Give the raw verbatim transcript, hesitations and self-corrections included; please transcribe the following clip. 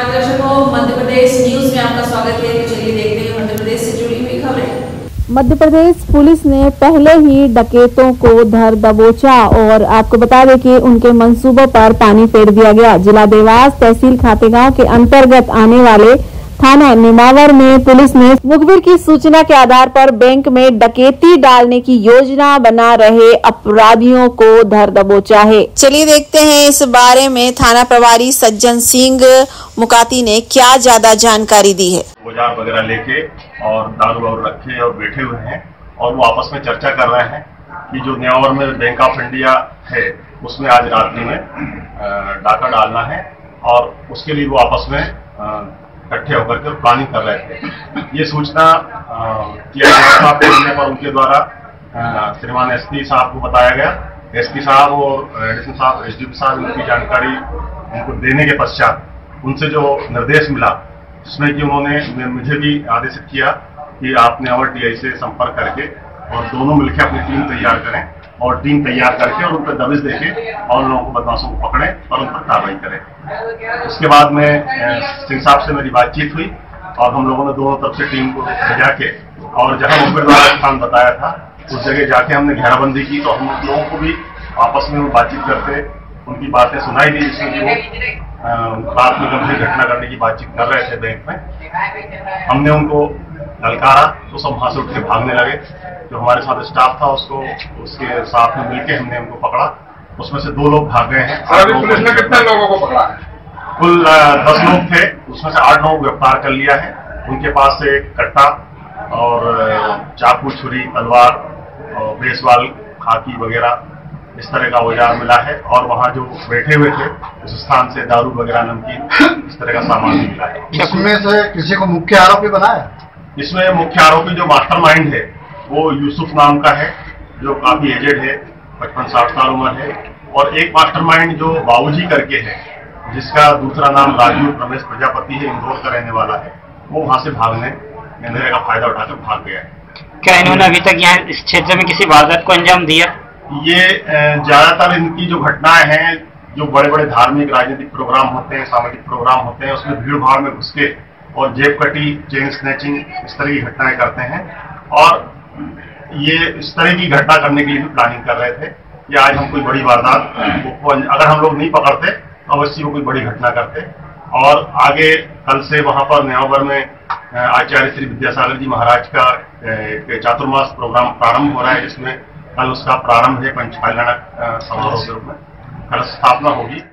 नमस्कार दर्शकों, मध्य प्रदेश न्यूज में आपका स्वागत है। तो चलिए देखते हैं मध्य प्रदेश से जुड़ी हुई खबरें। मध्य प्रदेश पुलिस ने पहले ही डकैतों को धर दबोचा और आपको बता दें कि उनके मंसूबों पर पानी फेर दिया गया। जिला देवास तहसील खातेगांव के अंतर्गत आने वाले थाना निमावर में पुलिस ने मुखबिर की सूचना के आधार पर बैंक में डकैती डालने की योजना बना रहे अपराधियों को धर दबोचा है। चलिए देखते हैं इस बारे में थाना प्रभारी सज्जन सिंह मुकाती ने क्या ज्यादा जानकारी दी है। औजार वगैरह लेके और दारू और रखे और बैठे हुए हैं और वो आपस में चर्चा कर रहे हैं कि जो निमावर में बैंक ऑफ इंडिया है उसमें आज रात में डाका डालना है और उसके लिए वो आपस में इकट्ठे होकर के प्लानिंग कर रहे थे। ये सूचना पर उनके द्वारा श्रीमान एसपी साहब को बताया गया। एसपी साहब और एडिशनल साहब एसडीपी साहब उनकी जानकारी उनको देने के पश्चात उनसे जो निर्देश मिला उसमें कि उन्होंने मुझे भी आदेशित किया कि आपने अवर टीआई से संपर्क करके और दोनों मिलकर अपनी टीम तैयार करें और टीम तैयार करके और उन पर दबिश देके और उन लोगों को बदमाशों को पकड़े और उन पर कार्रवाई करें। उसके बाद में सिंह साहब से मेरी बातचीत हुई और हम लोगों ने दोनों तरफ से टीम को भेजा के और जहां मुखबिर द्वारा स्थान बताया था उस जगह जाके हमने घेराबंदी की। तो हम लोगों को भी आपस में बातचीत करते उनकी बातें सुनाई दी जिसमें कि वो रात में गंभीर घटना करने की बातचीत कर रहे थे बैंक में। हमने उनको ललकारा तो सब वहां से उठ के भागने लगे। जो हमारे साथ स्टाफ था उसको उसके साथ में मिलके हमने उनको पकड़ा। उसमें से दो लोग भाग गए हैं। पुलिस ने कितने लोगों को पकड़ा है? कुल दस लोग थे, उसमें से आठ लोग गिरफ्तार कर लिया है। उनके पास से कट्टा और चाकू, छुरी, तलवार और बेसबॉल, खाकी वगैरह इस तरह का औजार मिला है और वहाँ जो बैठे हुए थे उस स्थान से दारू वगैरह, नमकीन, इस तरह का सामान मिला है। इसमें से किसी को मुख्य आरोपी बनाया? इसमें मुख्य आरोपी जो मास्टरमाइंड है वो यूसुफ नाम का है जो काफी एजेड है, पचपन साठ साल उम्र है। और एक मास्टरमाइंड जो बाबूजी करके है जिसका दूसरा नाम राजीव रमेश प्रजापति है, इंदौर का रहने वाला है, वो वहां से भागने अंधेरे का फायदा उठाकर भाग गया है। क्या इन्होंने अभी तक यहाँ इस क्षेत्र में किसी वारदात को अंजाम दिया? ये ज्यादातर इनकी जो घटनाएं हैं जो बड़े बड़े धार्मिक राजनीतिक प्रोग्राम होते हैं, सामाजिक प्रोग्राम होते हैं, उसमें भीड़ भाड़ में घुस के और जेब कटी, चेन स्नैचिंग, इस तरह की घटनाएं करते हैं। और ये इस तरह की घटना करने के लिए भी प्लानिंग कर रहे थे कि आज हम कोई बड़ी वारदात, अगर हम लोग नहीं पकड़ते तो अवश्य वो कोई बड़ी घटना करते। और आगे कल से वहां पर न्यावर में आचार्य श्री विद्यासागर जी महाराज का चातुर्मास प्रोग्राम प्रारंभ हो रहा है जिसमें कल उसका प्रारंभ है पंचपाल समारोह के रूप में, कल स्थापना होगी।